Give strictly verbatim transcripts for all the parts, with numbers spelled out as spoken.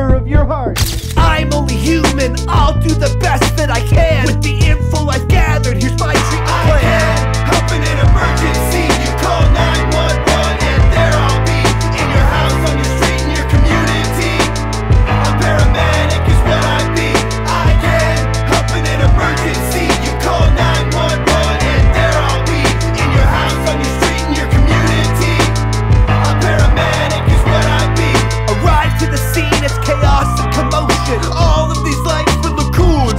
corner of your heart. I'm only human, I'll do the best that I can. With the info I've gathered, here's my treatment plan. I am helping an emergency. You call nine one one and there I'll be. In your house, on your street, in your community. A paramedic is what I be. I can help in an emergency. You call nine one one and there I'll be. In your house, on your street, in your community. A paramedic is what I be. Arrive to the scene, it's chaos and commotion. All of these lights for lagoons.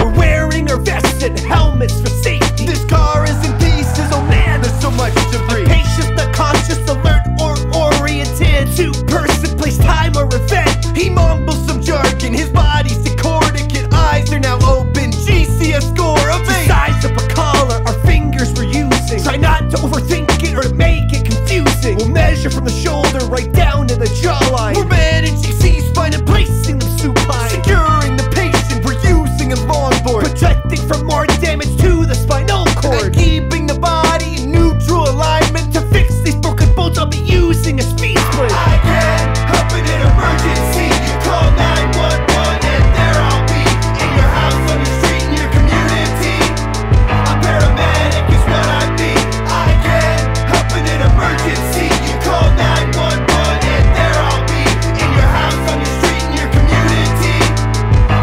We're wearing our vests and helmets for safety. This car is in pieces, oh man, there's so much debris. Patient, not conscious, alert or oriented. Two person, place, time or event. He mumbles some jargon, his body's decortic and eyes are now open. G C S score of eight. The size of a collar, our fingers we're using. Try not to overthink it or make it confusing. We'll measure from the shoulder right down to the jawline. We're managing C-spine and placing them supine. Securing the patient, we're using a longboard. Protecting from more damage to the spinal cord. And keeping the body in neutral alignment. To fix these broken bolts, I'll be using a speed split. I can help in an emergency. You call nine one one and there I'll be. In your house, on your street, in your community. A paramedic is what I be. I can help in an emergency. You call nine one one and there I'll be. In your house, on your street, in your community.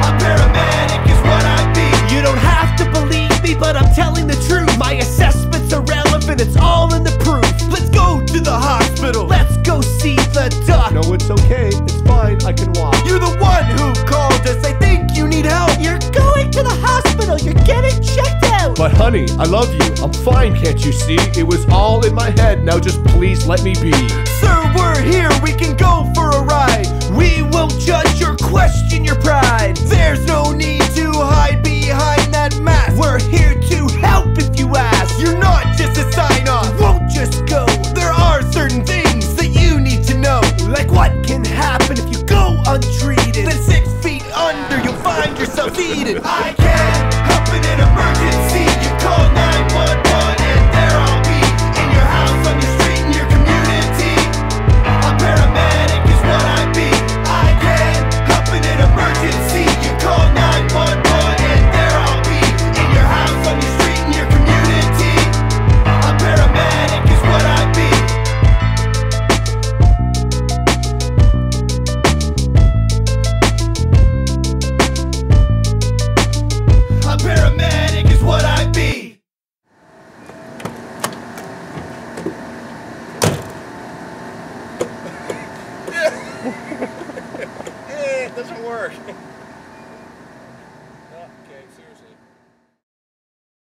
A paramedic is what I be. You don't have to believe me, but I'm telling the truth. My assessments are relevant, it's all in the proof. Let's go to the hospital, let's go see the doc. No, it's okay, it's fine, I can walk. You're the one who called us, I think you need help. You're going to the hospital, you're getting checked out. But honey, I love you, I'm fine, can't you see? It was all in my head, now just please let me be. Sir, we're here, we can go for a ride. We won't judge or question your pride. There's no need to hide behind that mask. We're here to help if you ask. You're not just a sign-off, won't just go. There are certain things that you need to know. Like what can happen if you go untreated. Then six feet under, you'll find yourself seated. I can help in an emergency. You call nine one one and there I'll be. In your house, on your street, in your community. A paramedic is what I be. I can help in an emergency. You call nine one one. It doesn't work.